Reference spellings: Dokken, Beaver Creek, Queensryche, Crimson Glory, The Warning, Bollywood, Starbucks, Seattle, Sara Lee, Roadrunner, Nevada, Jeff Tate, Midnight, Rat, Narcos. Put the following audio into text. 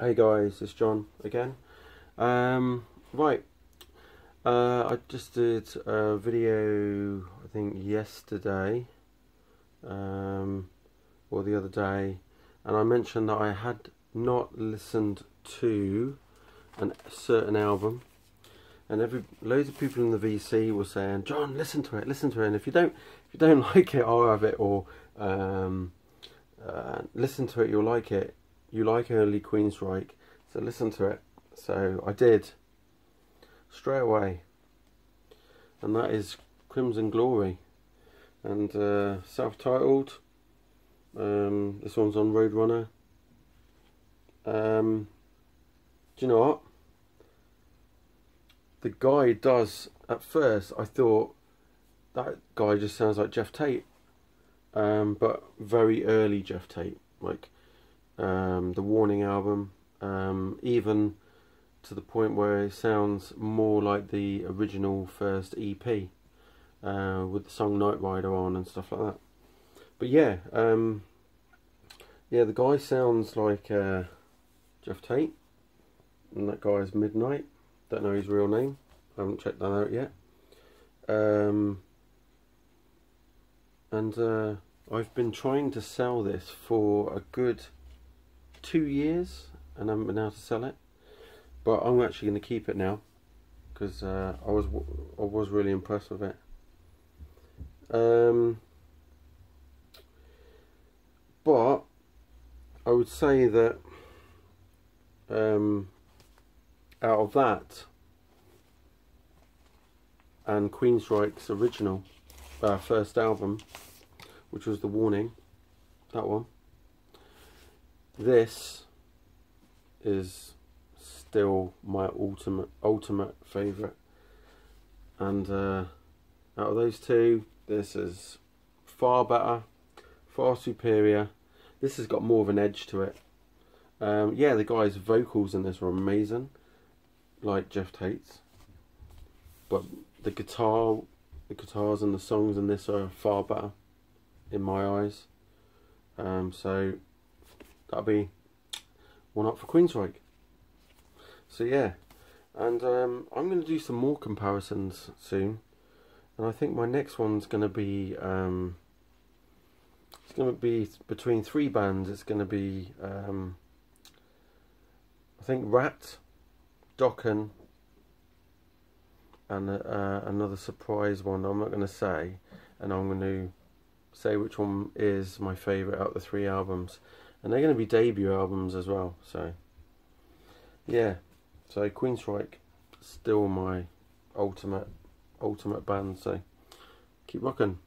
Hey guys, it's John again. I just did a video, I think yesterday or the other day, and I mentioned that I had not listened to a certain album, and loads of people in the VC were saying, John, listen to it, and if you don't like it, I'll have it, or listen to it, you'll like it. You like early Queensryche, so listen to it. So I did, straight away, and that is Crimson Glory, and self-titled. This one's on Roadrunner. Do you know what? The guy does. At first, I thought that guy just sounds like Jeff Tate, but very early Jeff Tate, like. The Warning album, even to the point where it sounds more like the original first EP, with the song Night Rider on and stuff like that. But yeah, the guy sounds like Jeff Tate, and that guy is Midnight. Don't know his real name, I haven't checked that out yet. I've been trying to sell this for a good 2 years and I haven't been able to sell it, but I'm actually going to keep it now because I was really impressed with it. But I would say that out of that and Queensryche's original first album, which was The Warning, that one, this is still my ultimate favourite, and out of those two, this is far better, far superior. This has got more of an edge to it. Yeah, the guy's vocals in this are amazing, like Jeff Tate's, but the guitars and the songs in this are far better in my eyes. So that'll be one up for Queensryche. So yeah, and I'm going to do some more comparisons soon, and I think my next one's going to be it's going to be between three bands. It's going to be I think Rat, Dokken, and another surprise one. I'm not going to say, and I'm going to say which one is my favourite out of the three albums. And they're going to be debut albums as well, so yeah. So Queensryche, still my ultimate band. So keep rocking.